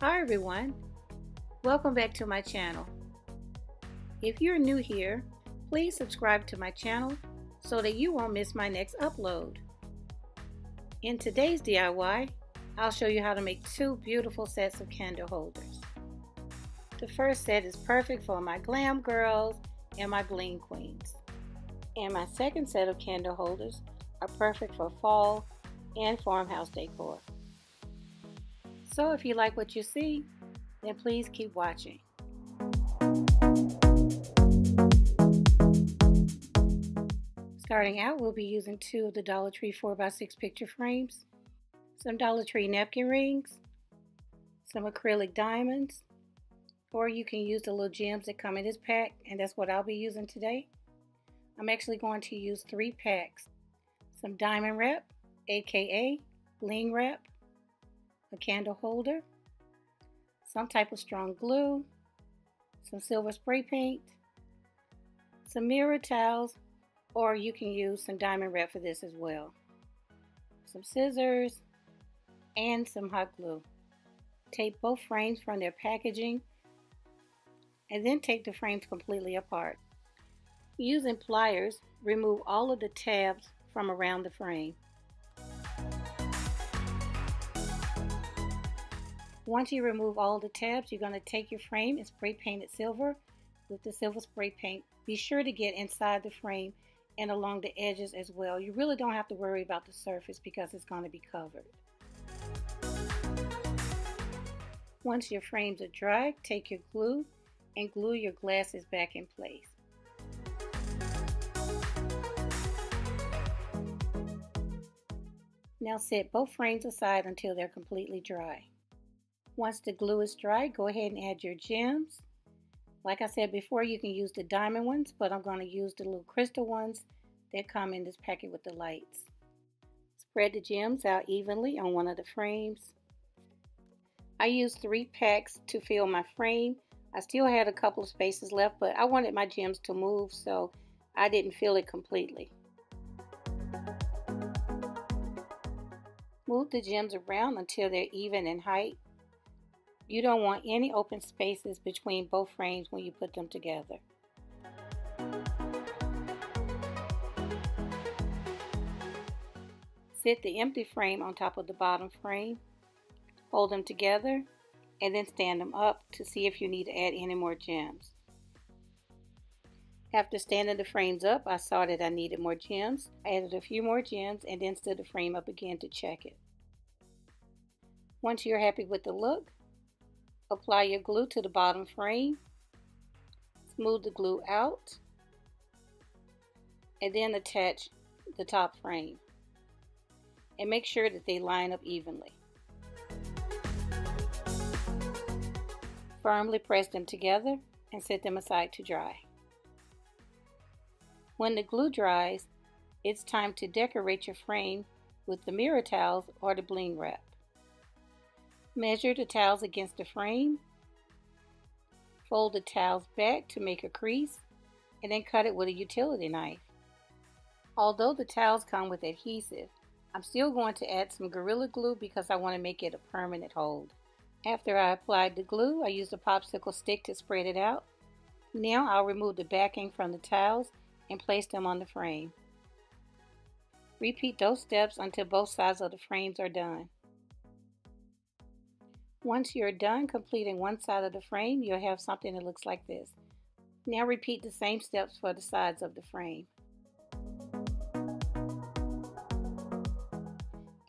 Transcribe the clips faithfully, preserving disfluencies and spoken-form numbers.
Hi everyone, welcome back to my channel. If you're new here, please subscribe to my channel so that you won't miss my next upload. In today's D I Y, I'll show you how to make two beautiful sets of candle holders. The first set is perfect for my glam girls and my bling queens. And my second set of candle holders are perfect for fall and farmhouse decor. So if you like what you see, then please keep watching. Starting out, we'll be using two of the Dollar Tree four by six picture frames, some Dollar Tree napkin rings, some acrylic diamonds, or you can use the little gems that come in this pack, and that's what I'll be using today. I'm actually going to use three packs. Some diamond wrap, aka bling wrap, a candle holder, some type of strong glue, some silver spray paint, some mirror towels, or you can use some diamond wrap for this as well, some scissors, and some hot glue. Tape both frames from their packaging and then take the frames completely apart. Using pliers, remove all of the tabs from around the frame. Once you remove all the tabs, you're going to take your frame and spray paint it silver with the silver spray paint. Be sure to get inside the frame and along the edges as well. You really don't have to worry about the surface because it's going to be covered. Once your frames are dry, take your glue and glue your glasses back in place. Now set both frames aside until they're completely dry. Once the glue is dry, go ahead and add your gems. Like I said before, you can use the diamond ones, but I'm going to use the little crystal ones that come in this packet with the lights. Spread the gems out evenly on one of the frames. I used three packs to fill my frame. I still had a couple of spaces left, but I wanted my gems to move, so I didn't fill it completely. Move the gems around until they're even in height. You don't want any open spaces between both frames when you put them together. Sit the empty frame on top of the bottom frame, hold them together, and then stand them up to see if you need to add any more gems. After standing the frames up, I saw that I needed more gems. I added a few more gems and then stood the frame up again to check it. Once you're happy with the look, apply your glue to the bottom frame, smooth the glue out, and then attach the top frame. And make sure that they line up evenly. Firmly press them together and set them aside to dry. When the glue dries, it's time to decorate your frame with the mirror towels or the bling wrap. Measure the towels against the frame, fold the towels back to make a crease, and then cut it with a utility knife. Although the towels come with adhesive, I'm still going to add some Gorilla Glue because I want to make it a permanent hold. After I applied the glue, I used a popsicle stick to spread it out. Now I'll remove the backing from the towels and place them on the frame. Repeat those steps until both sides of the frames are done. Once you're done completing one side of the frame, you'll have something that looks like this. Now repeat the same steps for the sides of the frame.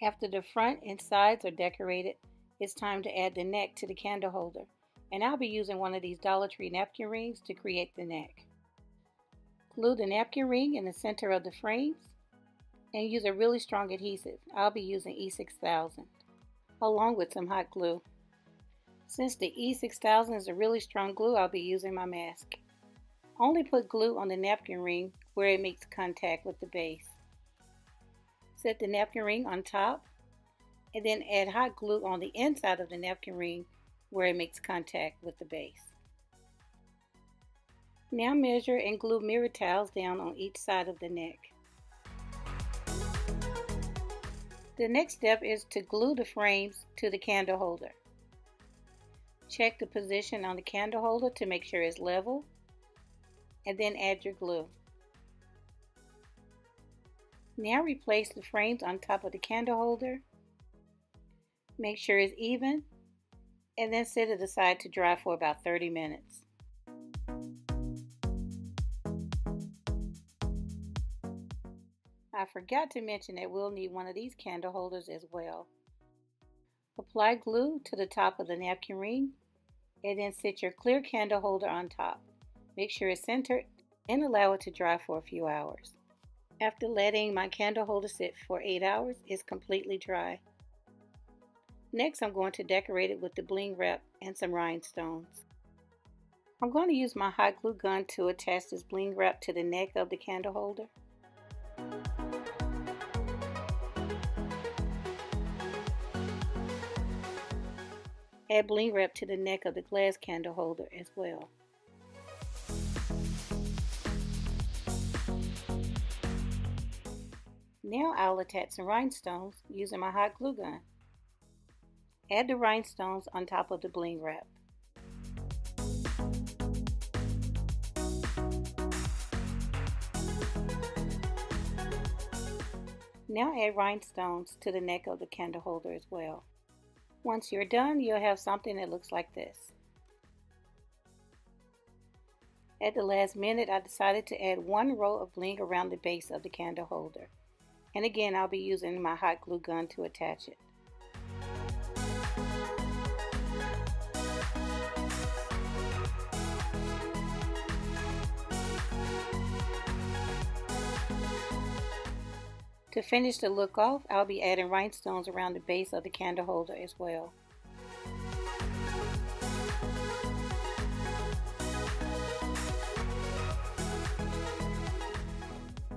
After the front and sides are decorated, it's time to add the neck to the candle holder. And I'll be using one of these Dollar Tree napkin rings to create the neck. Glue the napkin ring in the center of the frames and use a really strong adhesive. I'll be using E six thousand along with some hot glue. Since the E six thousand is a really strong glue, I'll be using my mask. Only put glue on the napkin ring where it makes contact with the base. Set the napkin ring on top and then add hot glue on the inside of the napkin ring where it makes contact with the base. Now measure and glue mirror tiles down on each side of the neck. The next step is to glue the frames to the candle holder. Check the position on the candle holder to make sure it's level, and then add your glue. Now replace the frames on top of the candle holder. Make sure it's even, and then set it aside to dry for about thirty minutes. I forgot to mention that we'll need one of these candle holders as well. Apply glue to the top of the napkin ring, and then set your clear candle holder on top. Make sure it's centered and allow it to dry for a few hours. After letting my candle holder sit for eight hours, it's completely dry. Next, I'm going to decorate it with the bling wrap and some rhinestones. I'm going to use my hot glue gun to attach this bling wrap to the neck of the candle holder. Add bling wrap to the neck of the glass candle holder as well. Now I'll attach some rhinestones using my hot glue gun. Add the rhinestones on top of the bling wrap. Now add rhinestones to the neck of the candle holder as well. Once you're done, you'll have something that looks like this. At the last minute, I decided to add one row of bling around the base of the candle holder. And again, I'll be using my hot glue gun to attach it. To finish the look off, I'll be adding rhinestones around the base of the candle holder as well.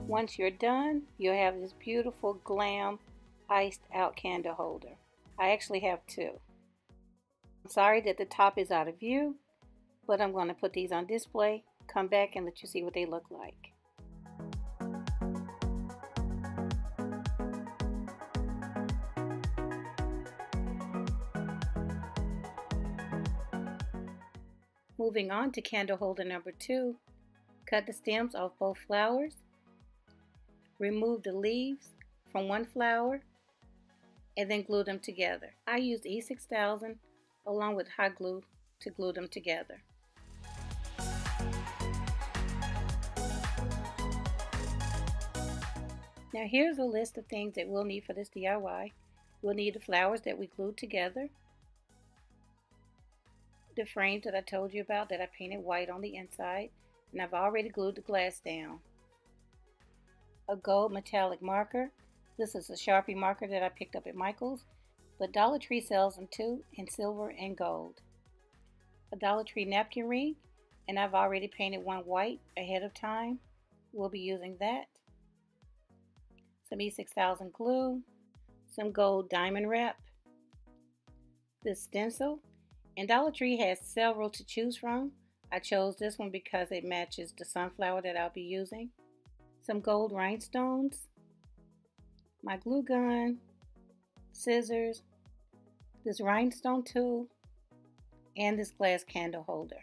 Once you're done, you'll have this beautiful glam iced out candle holder. I actually have two. I'm sorry that the top is out of view, but I'm going to put these on display, come back and let you see what they look like. Moving on to candle holder number two, cut the stems off both flowers, remove the leaves from one flower, and then glue them together. I used E six thousand along with hot glue to glue them together. Now here's a list of things that we'll need for this D I Y. We'll need the flowers that we glued together, the frames that I told you about that I painted white on the inside, and I've already glued the glass down. A gold metallic marker. This is a Sharpie marker that I picked up at Michaels, but Dollar Tree sells them too, in silver and gold. A Dollar Tree napkin ring, and I've already painted one white ahead of time. We'll be using that. Some E six thousand glue, some gold diamond wrap, this stencil. And Dollar Tree has several to choose from. I chose this one because it matches the sunflower that I'll be using. Some gold rhinestones, my glue gun, scissors, this rhinestone tool, and this glass candle holder.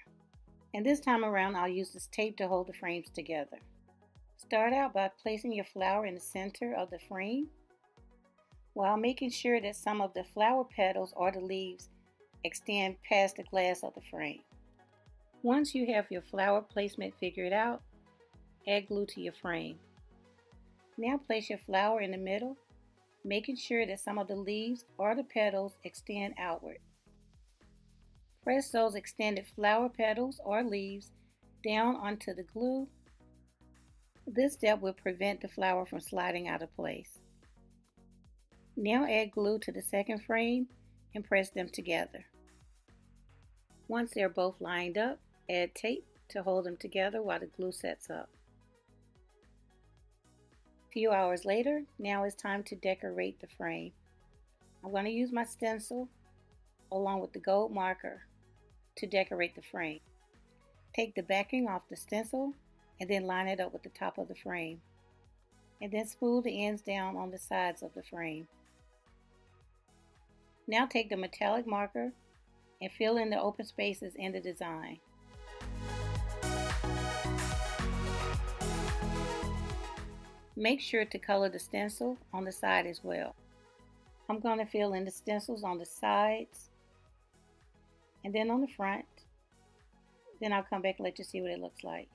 And this time around, I'll use this tape to hold the frames together. Start out by placing your flower in the center of the frame while making sure that some of the flower petals or the leaves extend past the glass of the frame. Once you have your flower placement figured out, add glue to your frame. Now place your flower in the middle, making sure that some of the leaves or the petals extend outward. Press those extended flower petals or leaves down onto the glue. This step will prevent the flower from sliding out of place. Now add glue to the second frame and press them together. Once they're both lined up, add tape to hold them together while the glue sets up. A few hours later, now it's time to decorate the frame. I'm going to use my stencil along with the gold marker to decorate the frame. Take the backing off the stencil and then line it up with the top of the frame. And then spool the ends down on the sides of the frame. Now take the metallic marker and fill in the open spaces in the design. Make sure to color the stencil on the side as well. I'm going to fill in the stencils on the sides and then on the front. Then I'll come back and let you see what it looks like.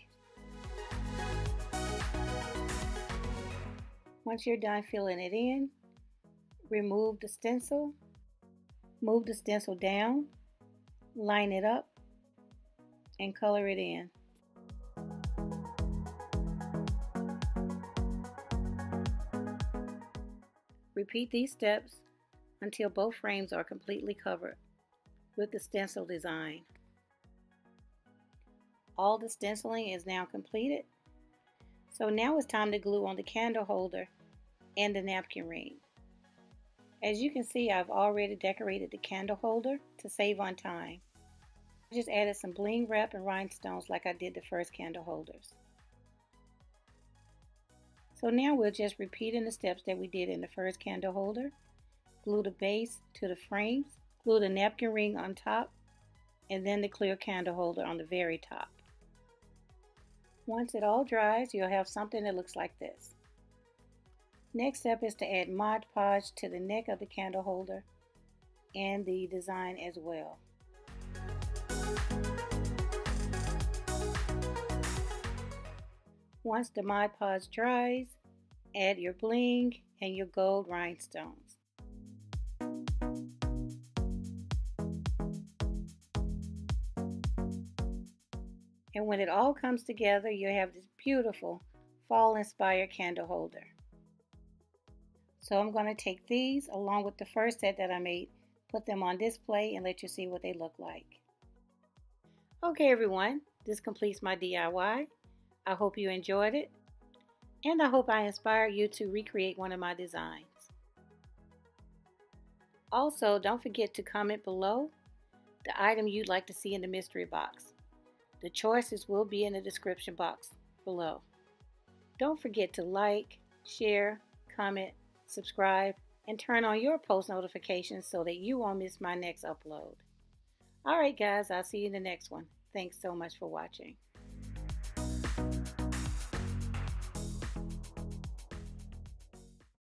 Once you're done filling it in, remove the stencil, move the stencil down, line it up, and color it in. Repeat these steps until both frames are completely covered with the stencil design. All the stenciling is now completed. So now it's time to glue on the candle holder and the napkin ring. As you can see, I've already decorated the candle holder to save on time. I just added some bling wrap and rhinestones like I did the first candle holders. So now we're just repeating the steps that we did in the first candle holder. Glue the base to the frames, glue the napkin ring on top, and then the clear candle holder on the very top. Once it all dries, you'll have something that looks like this. Next step is to add Mod Podge to the neck of the candle holder and the design as well. Once the Mod Podge dries, add your bling and your gold rhinestones. And when it all comes together, you'll have this beautiful fall-inspired candle holder. So I'm going to take these along with the first set that I made, put them on display, and let you see what they look like. Okay everyone, this completes my D I Y. I hope you enjoyed it, and I hope I inspired you to recreate one of my designs. Also, don't forget to comment below the item you'd like to see in the mystery box. The choices will be in the description box below. Don't forget to like, share, comment, subscribe, and turn on your post notifications so that you won't miss my next upload. Alright guys, I'll see you in the next one. Thanks so much for watching.